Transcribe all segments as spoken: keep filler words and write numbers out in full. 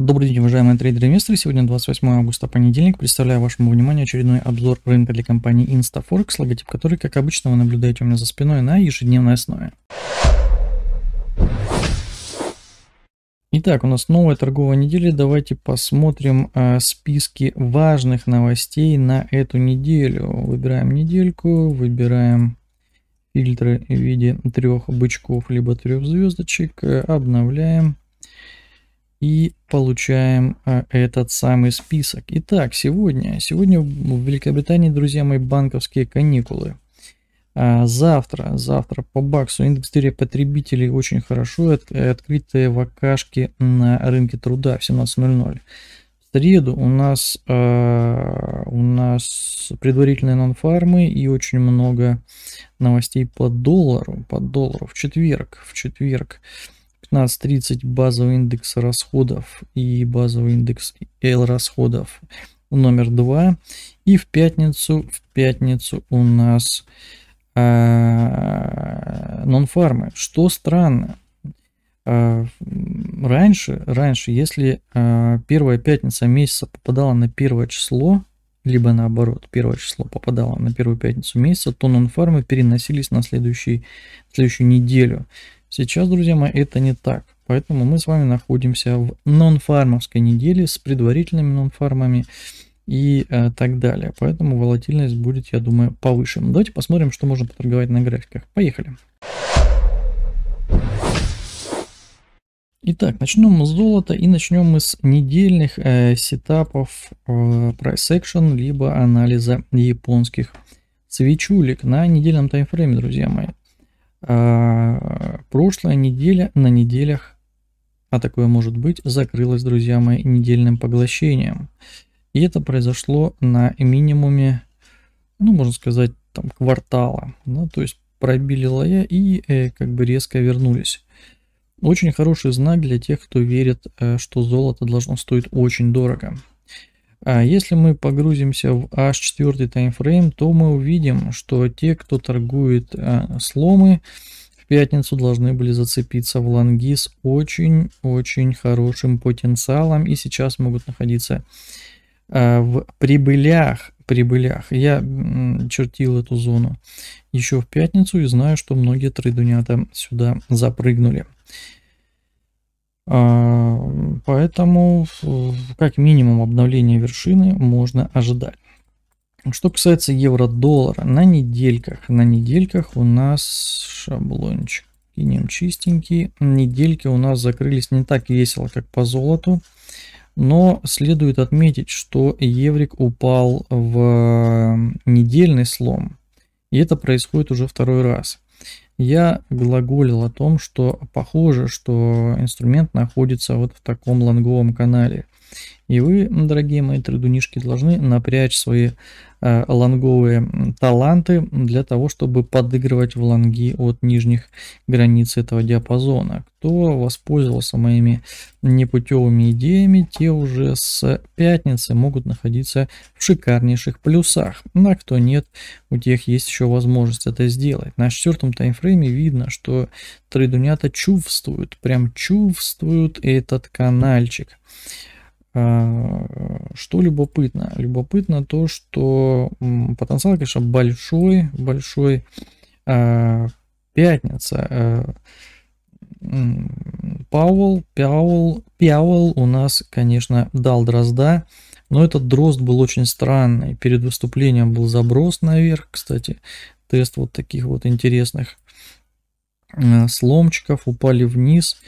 Добрый день, уважаемые трейдеры и инвесторы. Сегодня двадцать восьмое августа, понедельник. Представляю вашему вниманию очередной обзор рынка для компании InstaForex, логотип которой, как обычно, вы наблюдаете у меня за спиной на ежедневной основе. Итак, у нас новая торговая неделя. Давайте посмотрим э, списки важных новостей на эту неделю. Выбираем недельку, выбираем фильтры в виде трех бычков, либо трех звездочек, э, обновляем. И получаем а, этот самый список. Итак, сегодня, сегодня в Великобритании, друзья мои, банковские каникулы. А, завтра, завтра по баксу индекс доверия потребителей очень хорошо. От, открытые вакашки на рынке труда в семнадцать ноль ноль. В среду у нас, а, у нас предварительные нонфармы и очень много новостей по доллару. По доллару. В четверг, в четверг. пятнадцать тридцать базовый индекс расходов и базовый индекс L расходов номер два. И в пятницу, в пятницу у нас э, нонфармы. Что странно, э, раньше, раньше, если э, первая пятница месяца попадала на первое число, либо наоборот, первое число попадало на первую пятницу месяца, то нонфармы переносились на следующий, следующую неделю. Сейчас, друзья мои, это не так, поэтому мы с вами находимся в нонфармовской неделе с предварительными нонфармами и э, так далее, поэтому волатильность будет, я думаю, повыше. Давайте посмотрим, что можно поторговать на графиках. Поехали. Итак, начнем мы с золота и начнем мы с недельных э, сетапов э, price action, либо анализа японских свечулек на недельном таймфрейме, друзья мои. А, прошлая неделя на неделях, а такое может быть, закрылась, друзья мои, недельным поглощением. И это произошло на минимуме, ну, можно сказать, там, квартала. Ну, то есть пробили лоя и э, как бы резко вернулись. Очень хороший знак для тех, кто верит, э, что золото должно стоить очень дорого. А если мы погрузимся в аш четыре таймфрейм, то мы увидим, что те, кто торгует э, сломы, в пятницу должны были зацепиться в лонги с очень-очень хорошим потенциалом и сейчас могут находиться э, в прибылях, прибылях. Я м, чертил эту зону еще в пятницу и знаю, что многие трейдунята сюда запрыгнули. Поэтому как минимум обновление вершины можно ожидать. Что касается евро-доллара, на недельках, на недельках у нас шаблончик кинем чистенький. Недельки у нас закрылись не так весело, как по золоту, но следует отметить, что еврик упал в недельный слом, и это происходит уже второй раз. Я глаголил о том, что похоже, что инструмент находится вот в таком лонговом канале. И вы, дорогие мои трейдунишки, должны напрячь свои э, лонговые таланты для того, чтобы подыгрывать в лонги от нижних границ этого диапазона. Кто воспользовался моими непутевыми идеями, те уже с пятницы могут находиться в шикарнейших плюсах. А кто нет, у тех есть еще возможность это сделать. На четвертом таймфрейме видно, что трейдунята чувствуют, прям чувствуют этот канальчик. Что любопытно? Любопытно то, что потенциал, конечно, большой, большой. Пятница. Powell, Powell, Powell у нас, конечно, дал дрозда, но этот дрозд был очень странный. Перед выступлением был заброс наверх, кстати, тест вот таких вот интересных сломчиков, упали вниз.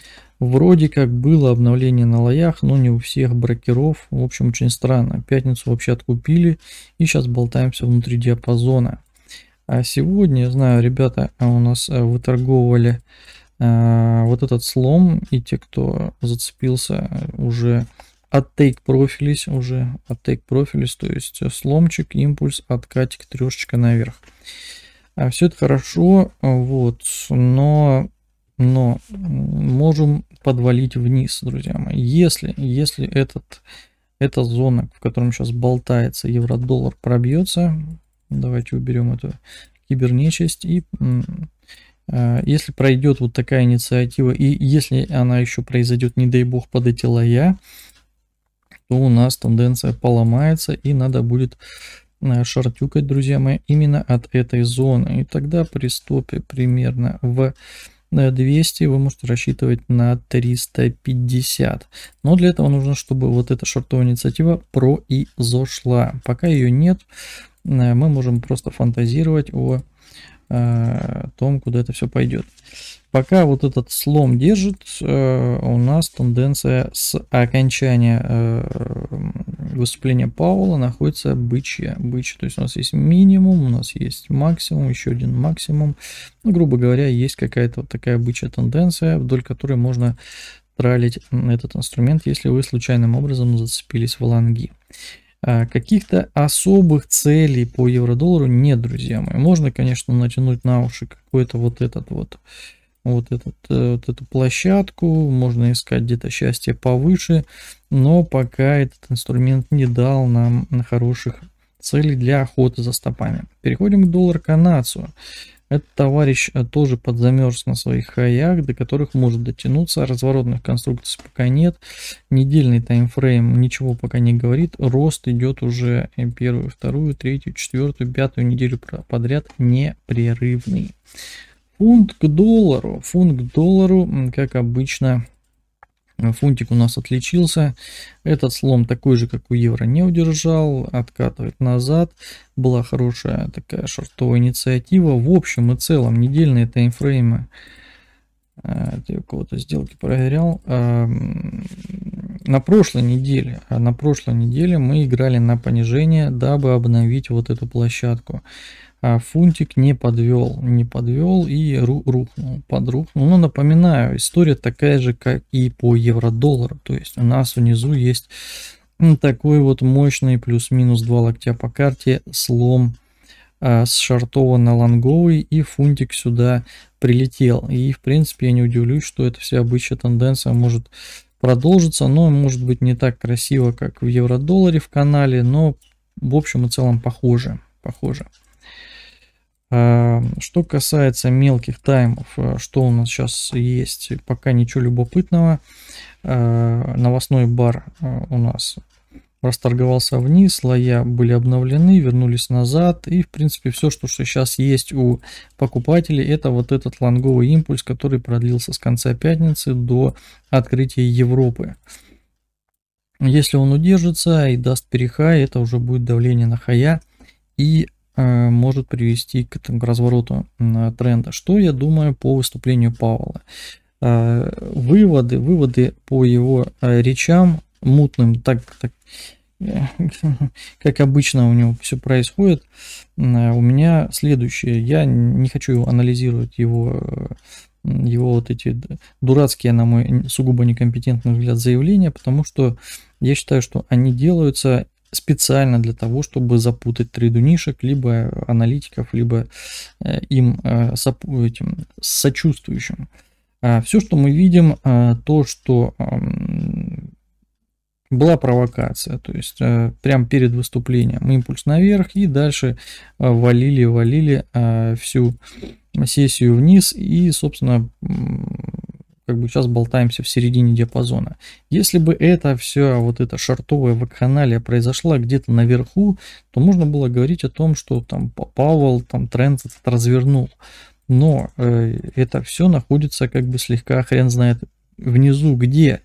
Вроде как было обновление на лоях, но не у всех брокеров. В общем, очень странно. Пятницу вообще откупили и сейчас болтаемся внутри диапазона. А сегодня, я знаю, ребята у нас выторговывали э, вот этот слом. И те, кто зацепился, уже оттейк профились, уже оттейк профились. То есть сломчик, импульс, откатик, трешечка наверх. А все это хорошо, вот, но... Но можем подвалить вниз, друзья мои. Если, если этот, эта зона, в котором сейчас болтается евро-доллар, пробьется, давайте уберем эту кибернечисть. И э, если пройдет вот такая инициатива, и если она еще произойдет, не дай бог, под эти лоя, то у нас тенденция поломается и надо будет шортюкать, друзья мои, именно от этой зоны. И тогда при стопе примерно в двести вы можете рассчитывать на триста пятьдесят. Но для этого нужно, чтобы вот эта шортовая инициатива произошла. Пока ее нет, мы можем просто фантазировать о том, куда это все пойдет. Пока вот этот слом держит, у нас тенденция с окончания выступления Пауэлла находится бычья. бычья. То есть у нас есть минимум, у нас есть максимум, еще один максимум. Ну, грубо говоря, есть какая-то вот такая бычья тенденция, вдоль которой можно тралить этот инструмент, если вы случайным образом зацепились в лонги. Каких-то особых целей по евро-доллару нет, друзья мои. Можно, конечно, натянуть на уши какой-то вот этот вот, вот, этот, вот эту площадку, можно искать где-то счастье повыше, но пока этот инструмент не дал нам хороших целей для охоты за стопами. Переходим к доллар-канадцу. Этот товарищ тоже подзамерз на своих хаях, до которых может дотянуться. Разворотных конструкций пока нет. Недельный таймфрейм ничего пока не говорит. Рост идет уже первую, вторую, третью, четвертую, пятую неделю подряд непрерывный. Фунт к доллару. Фунт к доллару, как обычно, фунтик у нас отличился. Этот слом такой же, как у евро, не удержал, откатывает назад. Была хорошая такая шортовая инициатива. В общем и целом, недельные таймфреймы, я у кого-то сделки проверял, на прошлой неделе, на прошлой неделе мы играли на понижение, дабы обновить вот эту площадку. А фунтик не подвел, не подвел и рухнул, подрухнул. Но напоминаю, история такая же, как и по евро-доллару. То есть у нас внизу есть такой вот мощный плюс-минус два локтя по карте слом а, с шортова на лонговый, и фунтик сюда прилетел. И в принципе я не удивлюсь, что эта вся обычная тенденция может продолжиться, но может быть не так красиво, как в евро-долларе в канале, но в общем и целом похоже, похоже. Что касается мелких таймов, что у нас сейчас есть, пока ничего любопытного. Новостной бар у нас расторговался вниз, слоя были обновлены, вернулись назад. И в принципе все, что сейчас есть у покупателей, это вот этот лонговый импульс, который продлился с конца пятницы до открытия Европы. Если он удержится и даст перехай, это уже будет давление на хая и может привести к, там, к развороту тренда. Что я думаю по выступлению Пауэлла? Выводы, выводы по его речам мутным, так, так как обычно у него все происходит, у меня следующее. Я не хочу анализировать его, его вот эти дурацкие, на мой сугубо некомпетентный взгляд, заявления, потому что я считаю, что они делаются специально для того, чтобы запутать трейдунишек, либо аналитиков, либо им этим сочувствующим. Все, что мы видим, то, что была провокация, то есть прямо перед выступлением импульс наверх, и дальше валили-валили всю сессию вниз, и, собственно, как бы сейчас болтаемся в середине диапазона. Если бы это все, вот эта шортовая вакханалия произошла где-то наверху, то можно было говорить о том, что там Пауэлл, там тренд этот развернул. Но э, это все находится как бы слегка хрен знает внизу где.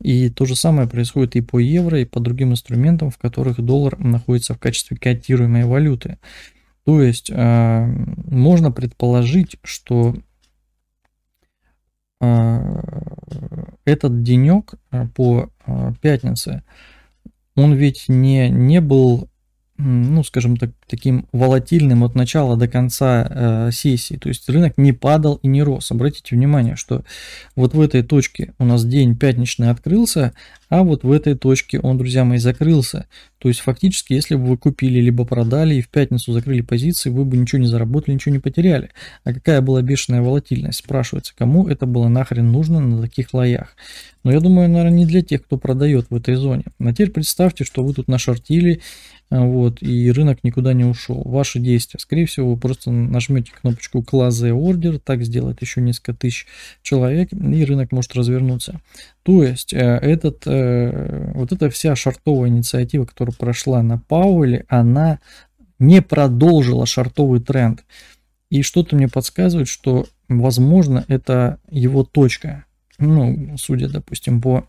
И то же самое происходит и по евро, и по другим инструментам, в которых доллар находится в качестве котируемой валюты. То есть э, можно предположить, что этот денек по пятнице, он ведь не, не был, ну, скажем так, таким волатильным от начала до конца э, сессии. То есть рынок не падал и не рос. Обратите внимание, что вот в этой точке у нас день пятничный открылся, а вот в этой точке он, друзья мои, закрылся. То есть фактически, если бы вы купили либо продали и в пятницу закрыли позиции, вы бы ничего не заработали, ничего не потеряли. А какая была бешеная волатильность? Спрашивается, кому это было нахрен нужно на таких лоях? Но я думаю, наверное, не для тех, кто продает в этой зоне. А теперь представьте, что вы тут нашортили Вот, и рынок никуда не ушел. Ваши действия, скорее всего, вы просто нажмете кнопочку Close the Order, так сделает еще несколько тысяч человек, и рынок может развернуться. То есть этот, вот эта вся шортовая инициатива, которая прошла на Пауэлле, она не продолжила шортовый тренд. И что-то мне подсказывает, что, возможно, это его точка. Ну, судя, допустим, по,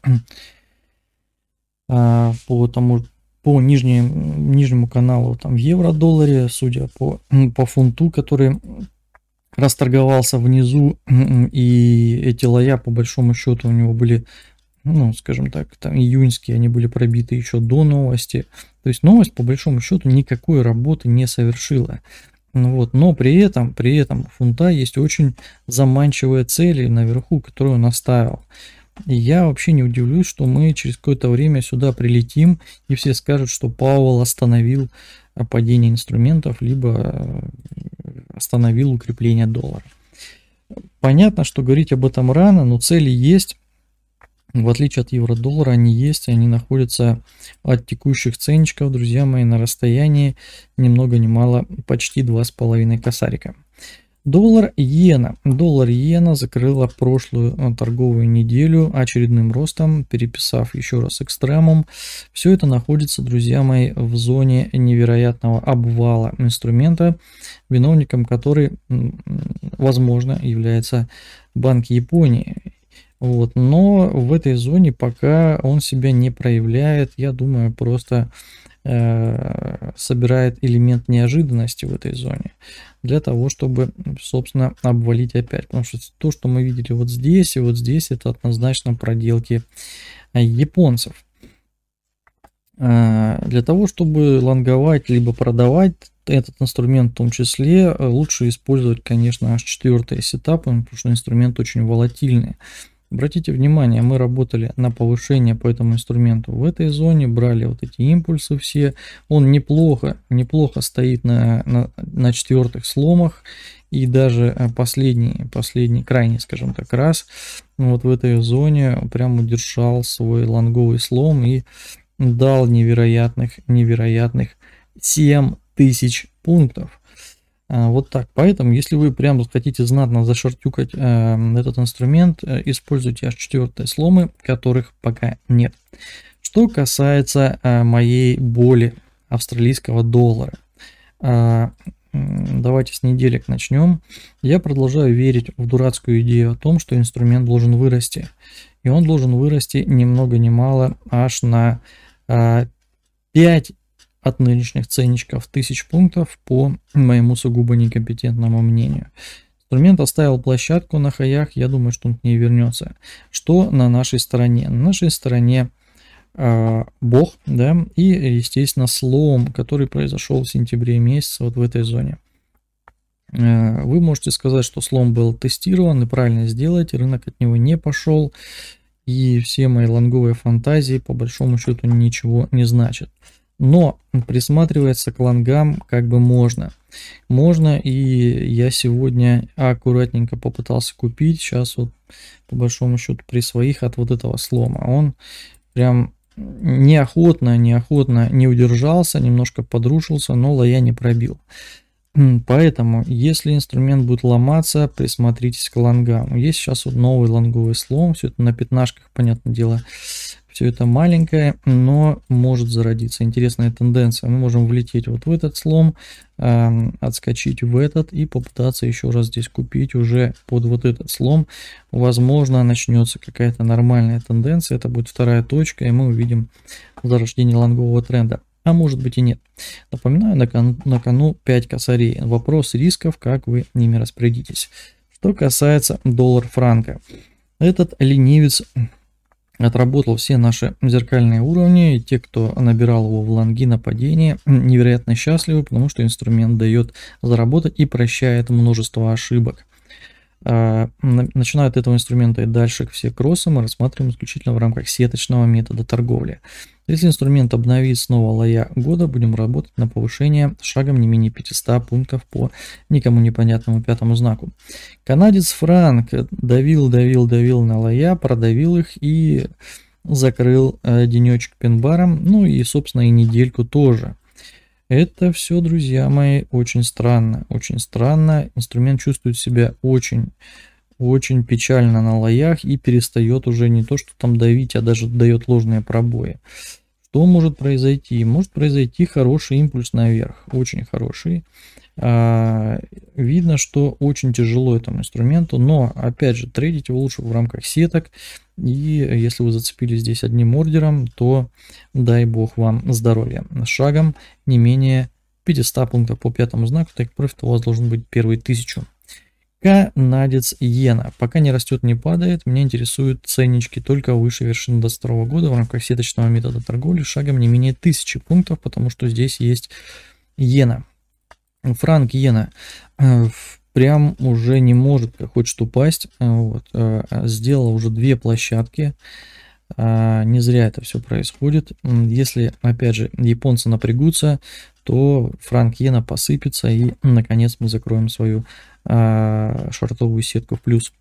по тому... по нижнему, нижнему каналу там в евро-долларе, судя по, по фунту, который расторговался внизу, и эти лоя по большому счету у него были, ну, скажем так, там июньские, они были пробиты еще до новости. То есть новость по большому счету никакой работы не совершила. Вот. Но при этом, при этом у фунта есть очень заманчивые цели наверху, которые он оставил. И я вообще не удивлюсь, что мы через какое-то время сюда прилетим, и все скажут, что Пауэлл остановил падение инструментов, либо остановил укрепление доллара. Понятно, что говорить об этом рано, но цели есть. В отличие от евро-доллара, они есть, они находятся от текущих ценничков, друзья мои, на расстоянии ни много ни мало, почти два с половиной косарика. Доллар-иена. Доллар-иена закрыла прошлую торговую неделю очередным ростом, переписав еще раз экстремум. Все это находится, друзья мои, в зоне невероятного обвала инструмента, виновником которой, возможно, является Банк Японии. Вот. Но в этой зоне пока он себя не проявляет, я думаю, просто... собирает элемент неожиданности в этой зоне для того, чтобы, собственно, обвалить опять. Потому что то, что мы видели вот здесь и вот здесь, это однозначно проделки японцев. Для того, чтобы лонговать либо продавать этот инструмент в том числе, лучше использовать, конечно, аж четвертый сетап, потому что инструмент очень волатильный. Обратите внимание, мы работали на повышение по этому инструменту в этой зоне, брали вот эти импульсы все. Он неплохо, неплохо стоит на, на, на четвертых сломах. И даже последний, последний, крайний, скажем так, раз вот в этой зоне прям удержал свой лонговый слом и дал невероятных, невероятных семь тысяч пунктов. Вот так. Поэтому, если вы прям хотите знатно зашортюкать э, этот инструмент, э, используйте аж четвертые сломы, которых пока нет. Что касается э, моей боли австралийского доллара. Э, давайте с неделек начнем. Я продолжаю верить в дурацкую идею о том, что инструмент должен вырасти. И он должен вырасти ни много ни мало аж на э, пять от нынешних ценничков тысяч пунктов, по моему сугубо некомпетентному мнению. Инструмент оставил площадку на хаях, я думаю, что он к ней вернется. Что на нашей стороне? На нашей стороне э, бог, да, и, естественно, слом, который произошел в сентябре месяце вот в этой зоне. Э, вы можете сказать, что слом был тестирован и правильно сделать, рынок от него не пошел, и все мои лонговые фантазии по большому счету ничего не значат. Но присматривается к лонгам как бы можно. Можно, и я сегодня аккуратненько попытался купить. Сейчас вот по большому счету при своих от вот этого слома. Он прям неохотно, неохотно не удержался, немножко подрушился, но лоя не пробил. Поэтому, если инструмент будет ломаться, присмотритесь к лонгам. Есть сейчас вот новый лонговый слом, все это на пятнашках, понятное дело. Все это маленькое, но может зародиться интересная тенденция. Мы можем влететь вот в этот слом, э, отскочить в этот и попытаться еще раз здесь купить уже под вот этот слом. Возможно, начнется какая-то нормальная тенденция. Это будет вторая точка, и мы увидим зарождение лонгового тренда. А может быть и нет. Напоминаю, на кону, на кону пять косарей. Вопрос рисков, как вы ними распорядитесь. Что касается доллар-франка. Этот ленивец... отработал все наши зеркальные уровни, и те, кто набирал его в лонги на падение, невероятно счастливы, потому что инструмент дает заработать и прощает множество ошибок. Начиная от этого инструмента и дальше все кроссы мы рассматриваем исключительно в рамках сеточного метода торговли. Если инструмент обновит снова лоя года, будем работать на повышение шагом не менее пятисот пунктов по никому непонятному пятому знаку. Канадец франк давил, давил, давил на лоя, продавил их и закрыл денечек пин-баром, ну и собственно и недельку тоже. Это все, друзья мои, очень странно, очень странно. Инструмент чувствует себя очень, очень печально на лоях и перестает уже не то, что там давить, а даже дает ложные пробои. Что может произойти? Может произойти хороший импульс наверх, очень хороший. Видно, что очень тяжело этому инструменту, но опять же трейдить его лучше в рамках сеток. И если вы зацепились здесь одним ордером, то дай бог вам здоровья. Шагом не менее пятисот пунктов по пятому знаку, так профит у вас должен быть первые тысячу. Канадец иена. Пока не растет, не падает. Меня интересуют ценнички только выше вершины двадцать второго года в рамках сеточного метода торговли шагом не менее тысячи пунктов, потому что здесь есть иена. Франк иена прям уже не может, как хочет упасть. Вот. Сделала уже две площадки. Не зря это все происходит. Если, опять же, японцы напрягутся, то франк иена посыпется, и наконец мы закроем свою шортовую сетку в плюс.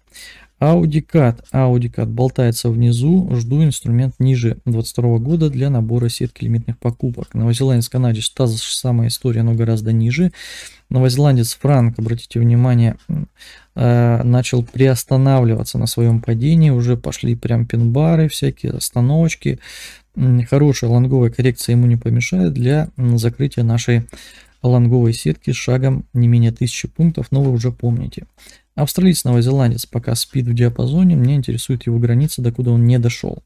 AUD/CAD. AUD/CAD болтается внизу. Жду инструмент ниже двадцать второго года для набора сетки лимитных покупок. Новозеландец, канадец, та же самая история, но гораздо ниже. Новозеландец франк, обратите внимание, начал приостанавливаться на своем падении. Уже пошли прям пин-бары, всякие остановочки. Хорошая лонговая коррекция ему не помешает для закрытия нашей лонговой сетки шагом не менее тысячи пунктов, но вы уже помните. Австралиец, новозеландец пока спит в диапазоне, мне интересует его граница, докуда он не дошел.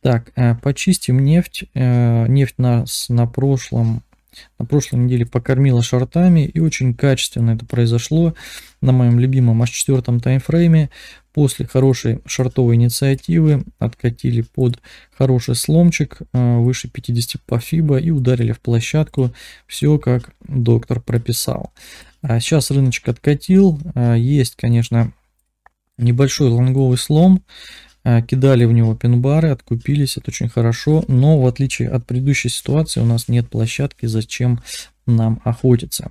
Так, почистим нефть. Нефть нас на прошлом, на прошлой неделе покормила шортами, и очень качественно это произошло на моем любимом аш четыре таймфрейме. После хорошей шортовой инициативы откатили под хороший сломчик выше пятидесяти по фибо и ударили в площадку. Все как доктор прописал. А сейчас рыночек откатил. Есть, конечно, небольшой лонговый слом. Кидали в него пин-бары, откупились, это очень хорошо. Но в отличие от предыдущей ситуации у нас нет площадки, зачем нам охотиться.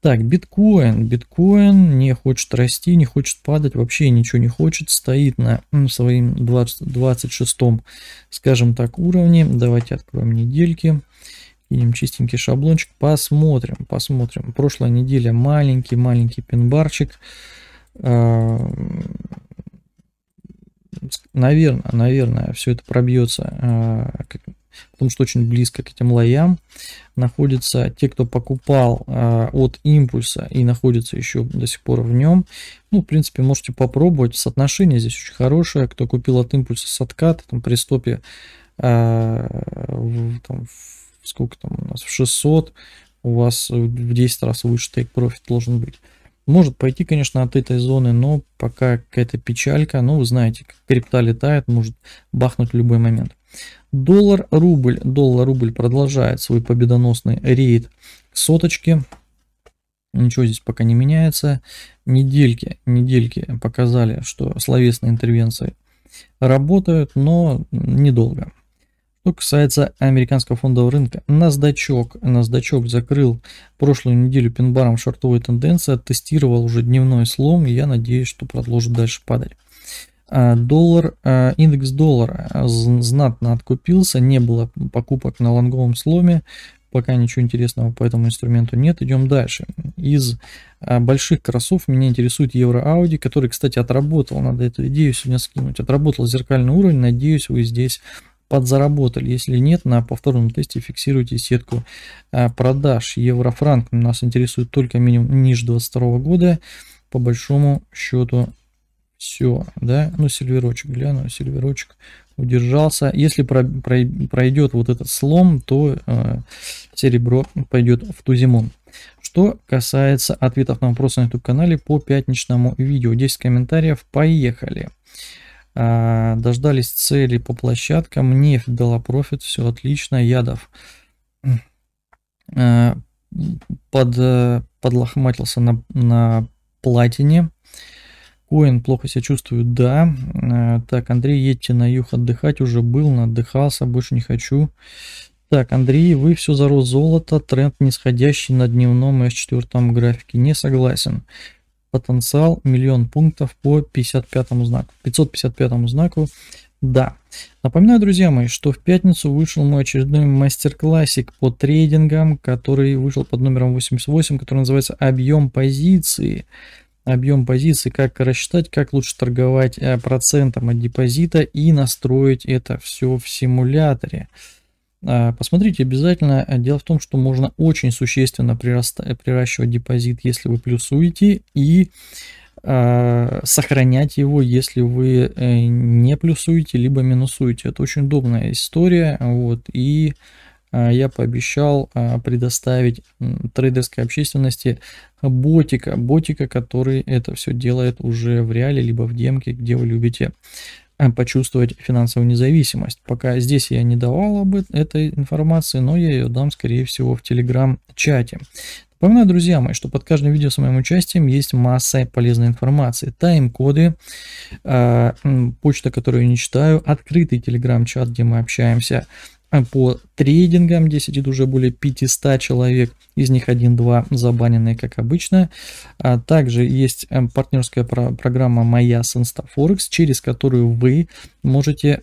Так, биткоин. Биткоин не хочет расти, не хочет падать, вообще ничего не хочет. Стоит на своем двадцать шестом, скажем так, уровне. Давайте откроем недельки. Кинем чистенький шаблончик. Посмотрим, посмотрим. Прошлая неделя маленький-маленький пин-барчик. Наверное, наверное, все это пробьется, потому что очень близко к этим лоям находятся те, кто покупал от импульса и находится еще до сих пор в нем. Ну, в принципе, можете попробовать. Соотношение здесь очень хорошее. Кто купил от импульса с отката, там при стопе там, сколько там у нас в шестьсот, у вас в десять раз выше тейк-профит должен быть. Может пойти, конечно, от этой зоны, но пока какая-то печалька. Ну, вы знаете, как крипта летает, может бахнуть в любой момент. Доллар-рубль. Доллар-рубль продолжает свой победоносный рейд к соточке. Ничего здесь пока не меняется. Недельки, недельки показали, что словесные интервенции работают, но недолго. Что касается американского фондового рынка, NASDAQ, NASDAQ закрыл прошлую неделю пин-баром шортовой тенденции, тестировал уже дневной слом, и я надеюсь, что продолжит дальше падать. Доллар, индекс доллара знатно откупился, не было покупок на лонговом сломе, пока ничего интересного по этому инструменту нет. Идем дальше. Из больших кроссов меня интересует евро-ауди, который, кстати, отработал, надо эту идею сегодня скинуть, отработал зеркальный уровень, надеюсь, вы здесь подзаработали. Если нет, на повторном тесте фиксируйте сетку продаж. Еврофранк нас интересует только минимум ниже двадцать второго года. По большому счету все, да. Ну, сильверочек, гляну, сильверочек удержался. Если пройдет вот этот слом, то серебро пойдет в ту зиму. Что касается ответов на вопросы на YouTube-канале по пятничному видео, десять комментариев, поехали. Дождались цели по площадкам, нефть дала профит, все отлично. Ядов под, подлохматился на, на платине. Коин плохо себя чувствует, да. Так, Андрей, едьте на юг отдыхать, уже был, отдыхался, больше не хочу. Так, Андрей, вы все за рост золота, тренд нисходящий на дневном и эс четыре графике, не согласен. Потенциал миллион пунктов по пятьдесят пятому знаку. пятьсот пятьдесят пятому знаку да. Напоминаю, друзья мои, что в пятницу вышел мой очередной мастер-классик по трейдингам, который вышел под номером восемьдесят восемь, который называется «Объем позиции». Объем позиций, как рассчитать, как лучше торговать процентом от депозита и настроить это все в симуляторе. Посмотрите обязательно. Дело в том, что можно очень существенно приращивать депозит, если вы плюсуете, и э, сохранять его, если вы не плюсуете, либо минусуете. Это очень удобная история. Вот, и я пообещал предоставить трейдерской общественности ботика, ботика, который это все делает уже в реале, либо в демке, где вы любите почувствовать финансовую независимость. Пока здесь я не давал об этой информации, но я ее дам, скорее всего, в телеграм-чате. Напоминаю, друзья мои, что под каждым видео с моим участием есть масса полезной информации. Тайм-коды, э, почта, которую я не читаю, открытый телеграм-чат, где мы общаемся по трейдингам, где сидит уже более пятисот человек, из них один-два забаненные, как обычно. А также есть партнерская про программа «Моя» с InstaForex, через которую вы можете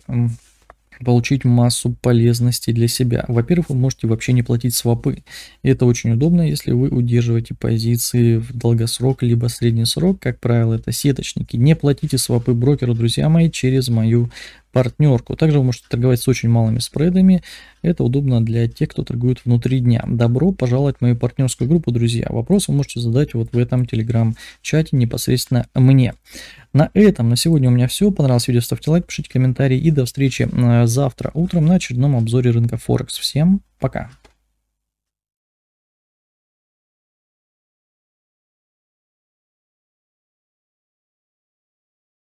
получить массу полезностей для себя. Во-первых, вы можете вообще не платить свопы. Это очень удобно, если вы удерживаете позиции в долгосрок, либо средний срок. Как правило, это сеточники. Не платите свопы брокеру, друзья мои, через мою партнерку. Также вы можете торговать с очень малыми спредами. Это удобно для тех, кто торгует внутри дня. Добро пожаловать в мою партнерскую группу, друзья. Вопрос вы можете задать вот в этом телеграм-чате непосредственно мне. На этом на сегодня у меня все. Понравилось видео, ставьте лайк, пишите комментарии. И до встречи завтра утром на очередном обзоре рынка Форекс. Всем пока!